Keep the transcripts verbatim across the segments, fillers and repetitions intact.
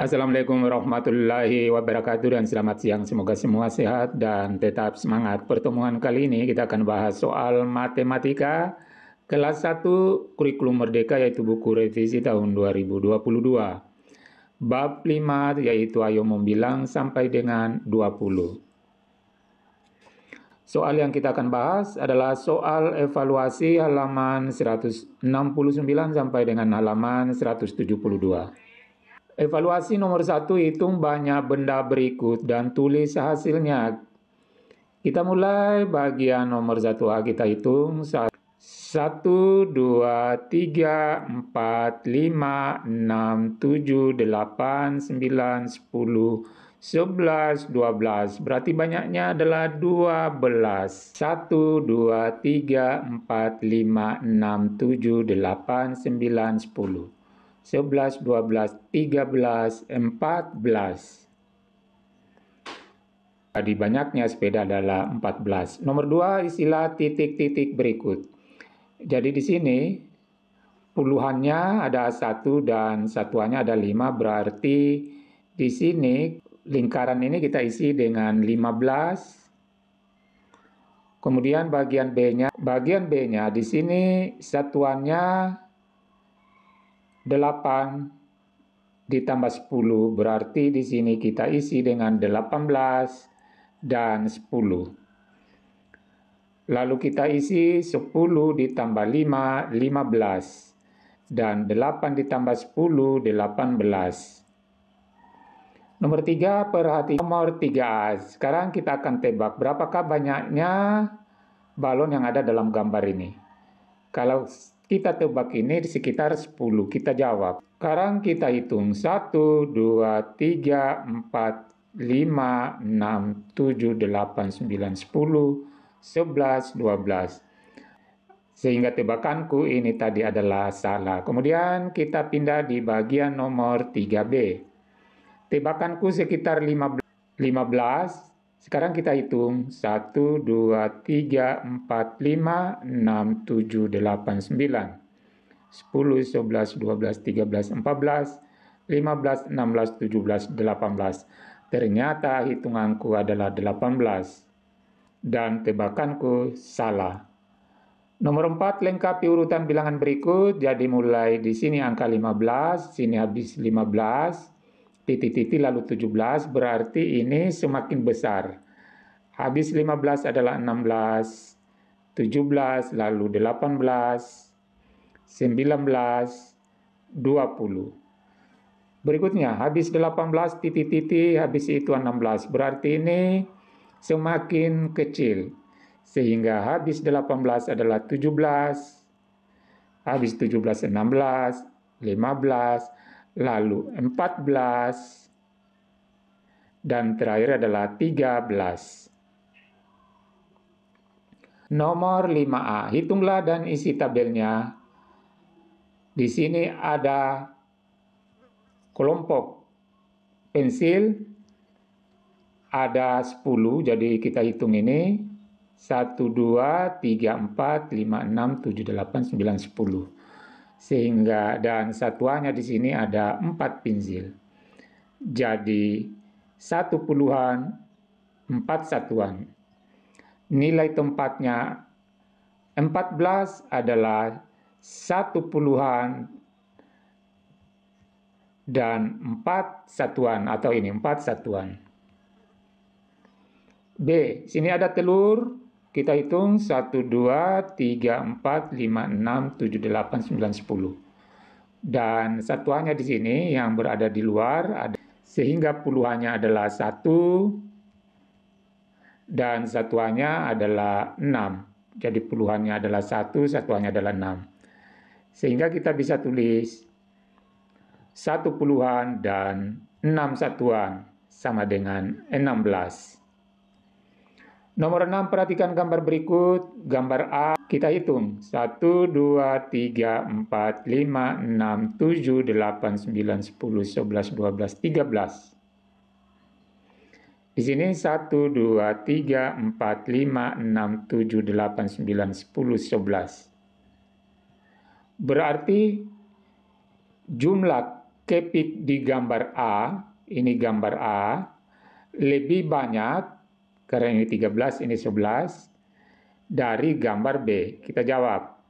Assalamualaikum warahmatullahi wabarakatuh dan selamat siang. Semoga semua sehat dan tetap semangat. Pertemuan kali ini kita akan bahas soal matematika kelas satu Kurikulum Merdeka, yaitu buku revisi tahun dua ribu dua puluh dua. Bab lima, yaitu ayo membilang sampai dengan dua puluh. Soal yang kita akan bahas adalah soal evaluasi halaman seratus enam puluh sembilan sampai dengan halaman seratus tujuh puluh dua. Evaluasi nomor satu, hitung banyak benda berikut dan tulis hasilnya. Kita mulai bagian nomor satu A, kita hitung satu, dua, tiga, empat, lima, enam, tujuh, delapan, sembilan, sepuluh, sebelas, dua belas. Berarti banyaknya adalah dua belas. satu, dua, tiga, empat, lima, enam, tujuh, delapan, sembilan, sepuluh. sebelas, dua belas, tiga belas, empat belas. Tadi banyaknya sepeda adalah empat belas. Nomor dua, istilah titik-titik berikut. Jadi di sini puluhannya ada satu dan satuannya ada lima, berarti di sini lingkaran ini kita isi dengan lima belas. Kemudian bagian B-nya, bagian B-nya di sini satuannya delapan ditambah sepuluh, berarti di sini kita isi dengan delapan belas dan sepuluh. Lalu kita isi sepuluh ditambah lima, lima belas. Dan delapan ditambah sepuluh, delapan belas. Nomor tiga, perhatikan nomor tiga A. Sekarang kita akan tebak berapakah banyaknya balon yang ada dalam gambar ini. Kalau kita tebak ini di sekitar sepuluh, kita jawab. Sekarang kita hitung satu, dua, tiga, empat, lima, enam, tujuh, delapan, sembilan, sepuluh, sebelas, dua belas. Sehingga tebakanku ini tadi adalah salah. Kemudian kita pindah di bagian nomor tiga B. Tebakanku sekitar lima belas. Sekarang kita hitung satu, dua, tiga, empat, lima, enam, tujuh, delapan, sembilan, sepuluh, sebelas, dua belas, tiga belas, empat belas, lima belas, enam belas, tujuh belas, delapan belas. Ternyata hitunganku adalah delapan belas dan tebakanku salah. Nomor empat, lengkapi urutan bilangan berikut. Jadi mulai di sini angka lima belas, sini habis lima belas. Titik-titik lalu tujuh belas, berarti ini semakin besar. Habis lima belas adalah enam belas, tujuh belas, lalu delapan belas, sembilan belas, dua puluh. Berikutnya, habis delapan belas titik-titik, habis itu enam belas, berarti ini semakin kecil. Sehingga habis delapan belas adalah tujuh belas, habis tujuh belas enam belas, lima belas, lalu empat belas, dan terakhir adalah tiga belas. Nomor lima A, hitunglah dan isi tabelnya. Di sini ada kelompok pensil, ada sepuluh, jadi kita hitung ini. satu, dua, tiga, empat, lima, enam, tujuh, delapan, sembilan, sepuluh. Sehingga dan satuannya di sini ada empat pensil. Jadi satu puluhan empat satuan. Nilai tempatnya empat belas adalah satu puluhan dan empat satuan atau ini empat satuan. B, sini ada telur. Kita hitung satu, dua, tiga, empat, lima, enam, tujuh, delapan, sembilan, sepuluh. Dan satuannya di sini yang berada di luar, ada, sehingga puluhannya adalah satu, dan satuannya adalah enam. Jadi puluhannya adalah satu, satuannya adalah enam. Sehingga kita bisa tulis satu puluhan dan enam satuan, sama dengan enam belas. Nomor enam, perhatikan gambar berikut. Gambar A, kita hitung. satu, dua, tiga, empat, lima, enam, tujuh, delapan, sembilan, sepuluh, sebelas, dua belas, tiga belas. Di sini satu, dua, tiga, empat, lima, enam, tujuh, delapan, sembilan, sepuluh, sebelas. Berarti jumlah kepik di gambar A, ini gambar A, lebih banyak, karena ini tiga belas, ini sebelas, dari gambar B. Kita jawab.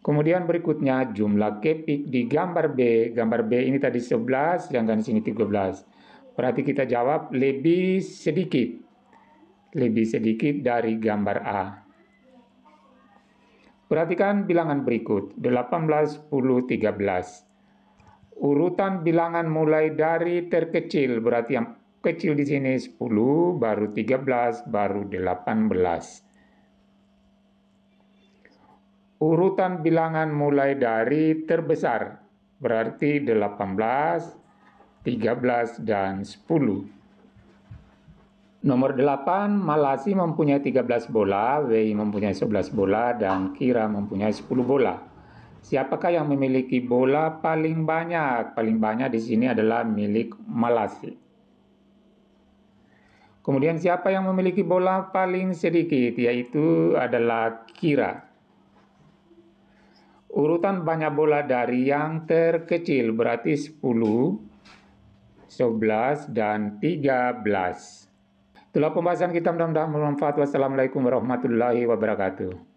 Kemudian berikutnya, jumlah kepik di gambar B. Gambar B ini tadi sebelas, sedangkan di sini tiga belas. Berarti kita jawab lebih sedikit. Lebih sedikit dari gambar A. Perhatikan bilangan berikut, delapan belas, sepuluh, tiga belas. Urutan bilangan mulai dari terkecil, berarti yang kecil di sini sepuluh, baru tiga belas, baru delapan belas. Urutan bilangan mulai dari terbesar, berarti delapan belas, tiga belas, dan sepuluh. Nomor delapan, Malasi mempunyai tiga belas bola, Wei mempunyai sebelas bola, dan Kira mempunyai sepuluh bola. Siapakah yang memiliki bola paling banyak? Paling banyak di sini adalah milik Malasi. Kemudian siapa yang memiliki bola paling sedikit? Yaitu adalah Kira. Urutan banyak bola dari yang terkecil, berarti sepuluh, sebelas, dan tiga belas. Itulah pembahasan kita, mudah-mudahan bermanfaat. Wassalamualaikum warahmatullahi wabarakatuh.